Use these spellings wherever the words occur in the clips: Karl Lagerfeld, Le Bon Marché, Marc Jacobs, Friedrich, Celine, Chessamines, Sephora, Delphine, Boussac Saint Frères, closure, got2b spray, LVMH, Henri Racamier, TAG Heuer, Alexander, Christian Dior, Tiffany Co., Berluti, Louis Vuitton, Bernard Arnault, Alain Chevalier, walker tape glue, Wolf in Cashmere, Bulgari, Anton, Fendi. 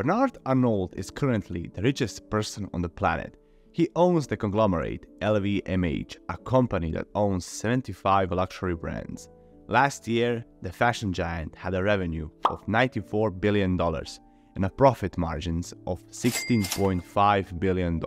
Bernard Arnault is currently the richest person on the planet. He owns the conglomerate LVMH, a company that owns 75 luxury brands. Last year, the fashion giant had a revenue of $94 billion and a profit margins of $16.5 billion.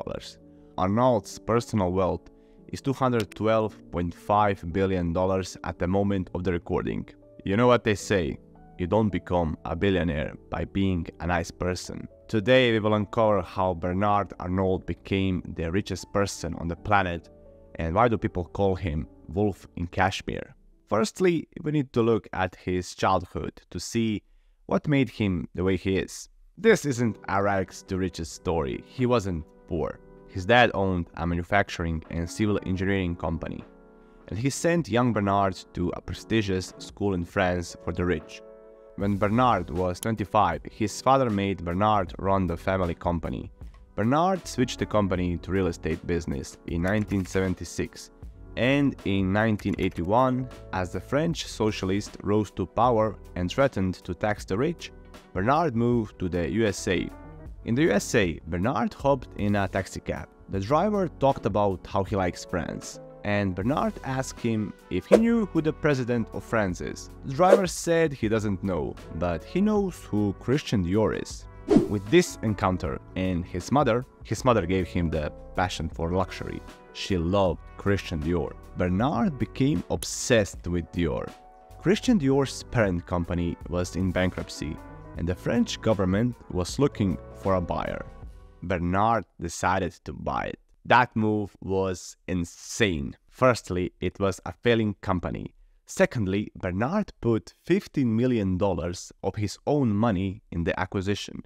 Arnault's personal wealth is $212.5 billion at the moment of the recording. You know what they say, you don't become a billionaire by being a nice person. Today we will uncover how Bernard Arnault became the richest person on the planet and why do people call him Wolf in Cashmere. Firstly, we need to look at his childhood to see what made him the way he is. This isn't a rags to riches story, he wasn't poor. His dad owned a manufacturing and civil engineering company, and he sent young Bernard to a prestigious school in France for the rich. When Bernard was 25, his father made Bernard run the family company. Bernard switched the company to real estate business in 1976, and in 1981, as the French socialists rose to power and threatened to tax the rich, Bernard moved to the USA. In the USA, Bernard hopped in a taxicab. The driver talked about how he likes France, and Bernard asked him if he knew who the president of France is. The driver said he doesn't know, but he knows who Christian Dior is. With this encounter and his mother gave him the passion for luxury. She loved Christian Dior. Bernard became obsessed with Dior. Christian Dior's parent company was in bankruptcy, and the French government was looking for a buyer. Bernard decided to buy it. That move was insane. Firstly, it was a failing company. Secondly, Bernard put $15 million of his own money in the acquisition.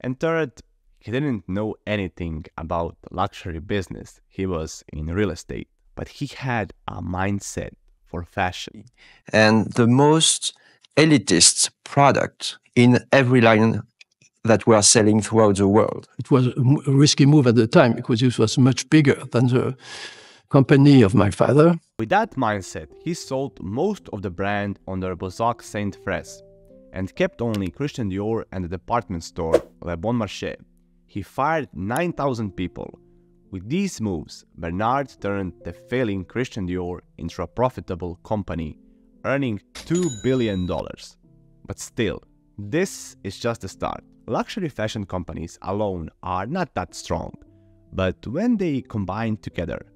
And third, he didn't know anything about luxury business. He was in real estate, but he had a mindset for fashion. And the most elitist product in every line that were selling throughout the world. It was a risky move at the time because it was much bigger than the company of my father. With that mindset, he sold most of the brand under Boussac Saint Frères and kept only Christian Dior and the department store Le Bon Marché. He fired 9,000 people. With these moves, Bernard turned the failing Christian Dior into a profitable company, earning $2 billion. But still, this is just the start. Luxury fashion companies alone are not that strong, but when they combine together,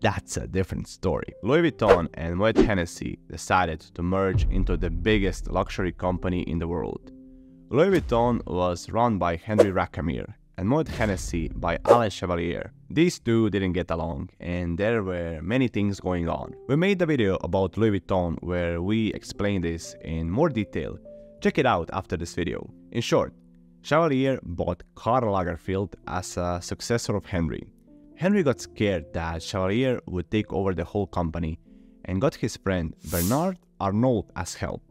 that's a different story. Louis Vuitton and Moët Hennessy decided to merge into the biggest luxury company in the world. Louis Vuitton was run by Henri Racamier and Moët Hennessy by Alain Chevalier. These two didn't get along and there were many things going on. We made a video about Louis Vuitton where we explain this in more detail. Check it out after this video. In short, Chevalier bought Karl Lagerfeld as a successor of Henri. Henri got scared that Chevalier would take over the whole company and got his friend Bernard Arnault as help.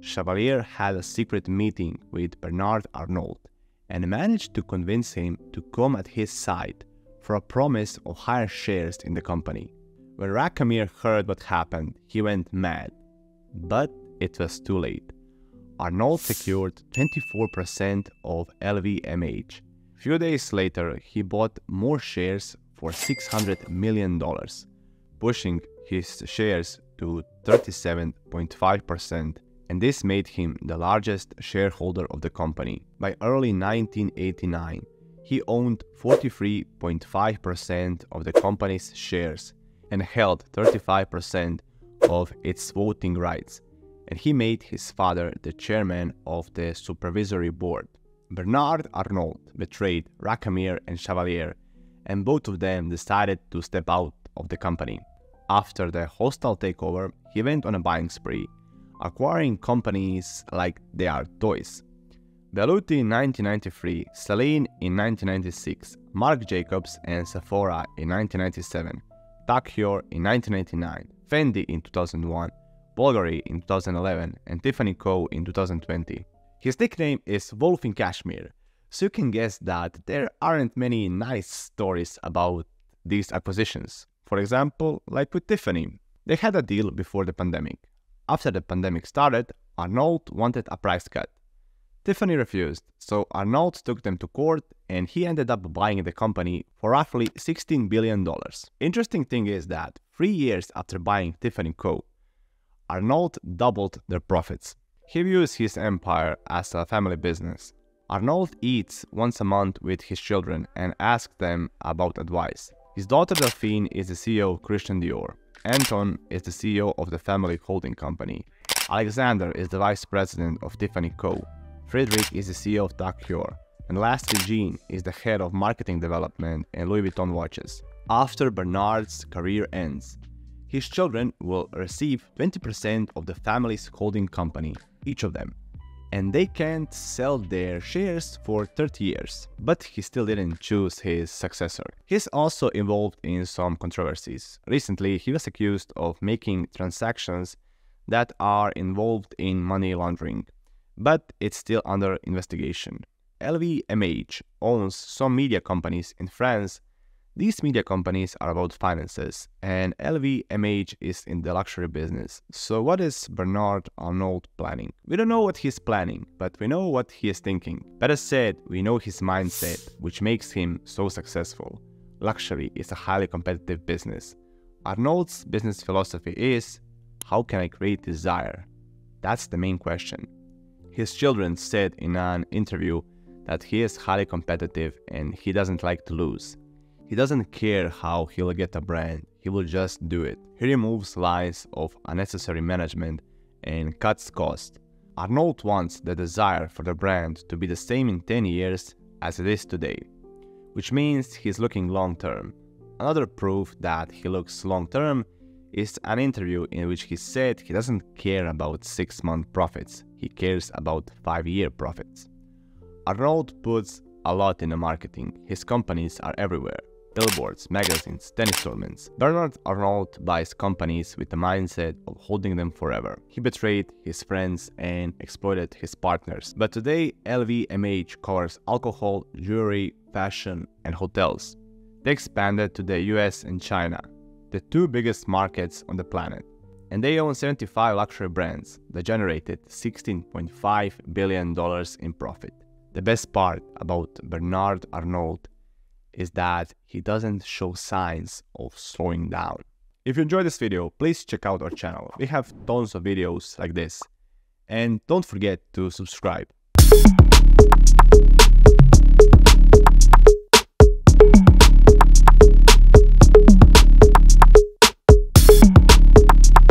Chevalier had a secret meeting with Bernard Arnault and managed to convince him to come at his side for a promise of higher shares in the company. When Racamier heard what happened, he went mad, but it was too late. Arnault secured 24% of LVMH. Few days later, he bought more shares for $600 million, pushing his shares to 37.5%, and this made him the largest shareholder of the company. By early 1989, he owned 43.5% of the company's shares and held 35% of its voting rights, and he made his father the chairman of the supervisory board. Bernard Arnault betrayed Racamier and Chevalier, and both of them decided to step out of the company. After the hostile takeover, he went on a buying spree, acquiring companies like they are toys. Berluti in 1993, Celine in 1996, Marc Jacobs and Sephora in 1997, TAG Heuer in 1999, Fendi in 2001, Bulgari in 2011 and Tiffany Co. in 2020. His nickname is Wolf in Cashmere, so you can guess that there aren't many nice stories about these acquisitions. For example, like with Tiffany. They had a deal before the pandemic. After the pandemic started, Arnault wanted a price cut. Tiffany refused, so Arnault took them to court and he ended up buying the company for roughly $16 billion. Interesting thing is that 3 years after buying Tiffany Co., Arnault doubled their profits. He views his empire as a family business. Arnault eats once a month with his children and asks them about advice. His daughter Delphine is the CEO of Christian Dior. Anton is the CEO of the family holding company. Alexander is the vice president of Tiffany Co. Friedrich is the CEO of TAG Heuer. And lastly, Jean is the head of marketing development and Louis Vuitton watches. After Bernard's career ends, his children will receive 20% of the family's holding company, each of them, and they can't sell their shares for 30 years. But he still didn't choose his successor. He's also involved in some controversies. Recently, he was accused of making transactions that are involved in money laundering, but it's still under investigation. LVMH owns some media companies in France. These media companies are about finances, and LVMH is in the luxury business. So what is Bernard Arnault planning? We don't know what he's planning, but we know what he is thinking. Better said, we know his mindset, which makes him so successful. Luxury is a highly competitive business. Arnault's business philosophy is, how can I create desire? That's the main question. His children said in an interview that he is highly competitive and he doesn't like to lose. He doesn't care how he'll get a brand, he will just do it. He removes lines of unnecessary management and cuts costs. Arnault wants the desire for the brand to be the same in 10 years as it is today, which means he's looking long term. Another proof that he looks long term is an interview in which he said he doesn't care about 6-month profits, he cares about 5-year profits. Arnault puts a lot in the marketing, his companies are everywhere. Billboards, magazines, tennis tournaments. Bernard Arnault buys companies with the mindset of holding them forever. He betrayed his friends and exploited his partners. But today, LVMH covers alcohol, jewelry, fashion, and hotels. They expanded to the US and China, the two biggest markets on the planet. And they own 75 luxury brands that generated $16.5 billion in profit. The best part about Bernard Arnault is that he doesn't show signs of slowing down. If you enjoyed this video, please check out our channel. We have tons of videos like this. And don't forget to subscribe.